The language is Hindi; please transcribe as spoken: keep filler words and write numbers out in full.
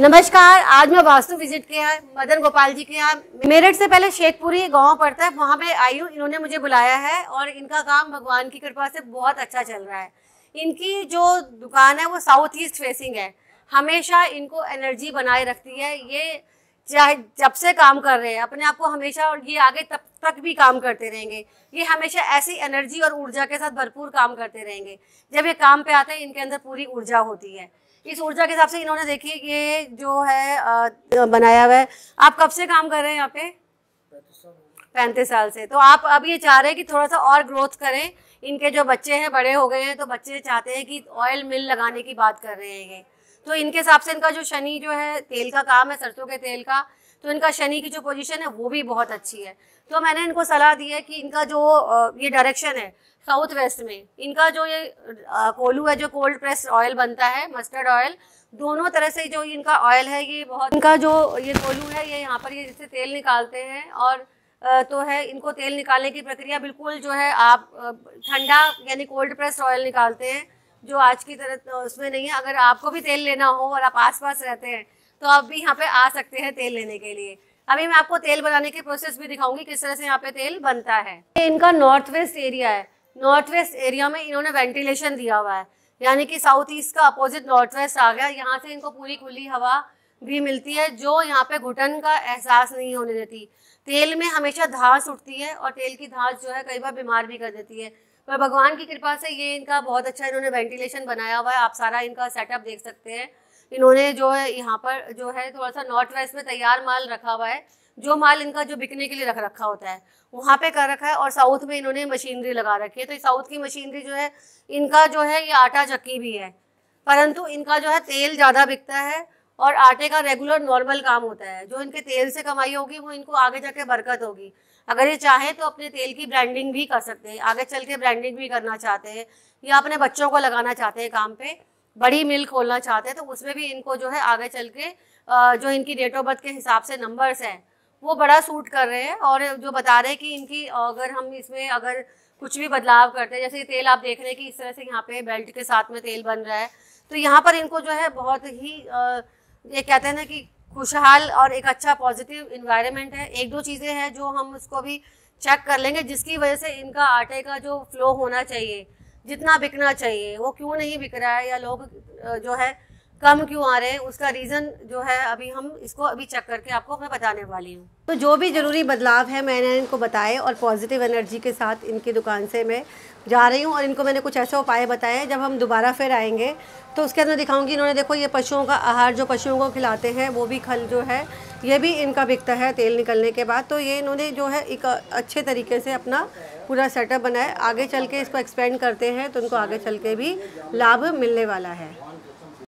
नमस्कार, आज मैं वास्तु विजिट किया है मदन गोपाल जी के यहाँ। मेरठ से पहले शेखपुरी गांव पड़ता है, वहाँ पे आई हूँ। इन्होंने मुझे बुलाया है और इनका काम भगवान की कृपा से बहुत अच्छा चल रहा है। इनकी जो दुकान है वो साउथ ईस्ट फेसिंग है, हमेशा इनको एनर्जी बनाए रखती है। ये चाहे जब से काम कर रहे हैं अपने आप को हमेशा, और ये आगे तब तक भी काम करते रहेंगे। ये हमेशा ऐसी एनर्जी और ऊर्जा के साथ भरपूर काम करते रहेंगे। जब ये काम पे आते हैं इनके अंदर पूरी ऊर्जा होती है। इस ऊर्जा के हिसाब से इन्होंने देखिए ये जो है आ, बनाया हुआ है। आप कब से काम कर रहे हैं यहाँ पे? पैंतीस साल से। तो आप अब ये चाह रहे हैं कि थोड़ा सा और ग्रोथ करें। इनके जो बच्चे हैं बड़े हो गए हैं, तो बच्चे चाहते हैं कि ऑयल मिल लगाने की बात कर रहे हैं। तो इनके हिसाब से इनका जो शनि जो है तेल का काम है, सरसों के तेल का, तो इनका शनि की जो पोजीशन है वो भी बहुत अच्छी है। तो मैंने इनको सलाह दी है कि इनका जो ये डायरेक्शन है साउथ वेस्ट में, इनका जो ये कोलू है जो कोल्ड प्रेस ऑयल बनता है, मस्टर्ड ऑयल, दोनों तरह से जो इनका ऑयल है ये बहुत, इनका जो ये कोलू है ये यहाँ पर ये जिससे तेल निकालते हैं, और तो है इनको तेल निकालने की प्रक्रिया बिल्कुल जो है आप ठंडा यानी कोल्ड प्रेस ऑयल निकालते हैं, जो आज की तरह तो उसमें नहीं है। अगर आपको भी तेल लेना हो और आप आसपास रहते हैं तो आप भी यहाँ पे आ सकते हैं तेल लेने के लिए। अभी मैं आपको तेल बनाने के प्रोसेस भी दिखाऊंगी किस तरह से यहाँ पे तेल बनता है। ये इनका नॉर्थ वेस्ट एरिया है। नॉर्थ वेस्ट एरिया में इन्होंने वेंटिलेशन दिया हुआ है, यानी कि साउथ ईस्ट का अपोजिट नॉर्थ वेस्ट आ गया। यहाँ से इनको पूरी खुली हवा भी मिलती है, जो यहाँ पे घुटन का एहसास नहीं होने देती। तेल में हमेशा धांस उठती है और तेल की धांस जो है कई बार बीमार भी कर देती है, पर भगवान की कृपा से ये इनका बहुत अच्छा इन्होंने वेंटिलेशन बनाया हुआ है। आप सारा इनका सेटअप देख सकते हैं। इन्होंने जो है यहाँ पर जो है थोड़ा सा नॉर्थ वेस्ट में तैयार माल रखा हुआ है, जो माल इनका जो बिकने के लिए रख रखा होता है वहाँ पे कर रखा है, और साउथ में इन्होंने मशीनरी लगा रखी है। तो साउथ की मशीनरी जो है इनका जो है ये आटा चक्की भी है, परंतु इनका जो है तेल ज़्यादा बिकता है और आटे का रेगुलर नॉर्मल काम होता है। जो इनके तेल से कमाई होगी वो इनको आगे जाके बरकत होगी। अगर ये चाहे तो अपने तेल की ब्रांडिंग भी कर सकते हैं, आगे चल के ब्रांडिंग भी करना चाहते हैं, या अपने बच्चों को लगाना चाहते हैं काम पे, बड़ी मिल खोलना चाहते हैं, तो उसमें भी इनको जो है आगे चल के जो इनकी डेट ऑफ बर्थ के हिसाब से नंबर्स हैं वो बड़ा सूट कर रहे हैं। और जो बता रहे हैं कि इनकी अगर हम इसमें अगर कुछ भी बदलाव करते हैं, जैसे तेल आप देख रहे हैं कि इस तरह से यहाँ पे बेल्ट के साथ में तेल बन रहा है, तो यहाँ पर इनको जो है बहुत ही ये कहते हैं ना कि खुशहाल और एक अच्छा पॉजिटिव इन्वायरमेंट है। एक दो चीज़ें हैं जो हम उसको भी चेक कर लेंगे, जिसकी वजह से इनका आटे का जो फ्लो होना चाहिए, जितना बिकना चाहिए वो क्यों नहीं बिक रहा है, या लोग जो है कम क्यों आ रहे हैं, उसका रीज़न जो है अभी हम इसको अभी चेक करके आपको मैं बताने वाली हूँ। तो जो भी ज़रूरी बदलाव है मैंने इनको बताए, और पॉजिटिव एनर्जी के साथ इनकी दुकान से मैं जा रही हूँ, और इनको मैंने कुछ ऐसे उपाय बताए। जब हम दोबारा फिर आएंगे तो उसके अंदर दिखाऊंगी। इन्होंने देखो ये पशुओं का आहार जो पशुओं को खिलाते हैं वो भी खल जो है ये भी इनका बिकता है तेल निकलने के बाद। तो ये इन्होंने जो है एक अच्छे तरीके से अपना पूरा सेटअप बनाया। आगे चल के इसको एक्सपेंड करते हैं तो इनको आगे चल के भी लाभ मिलने वाला है।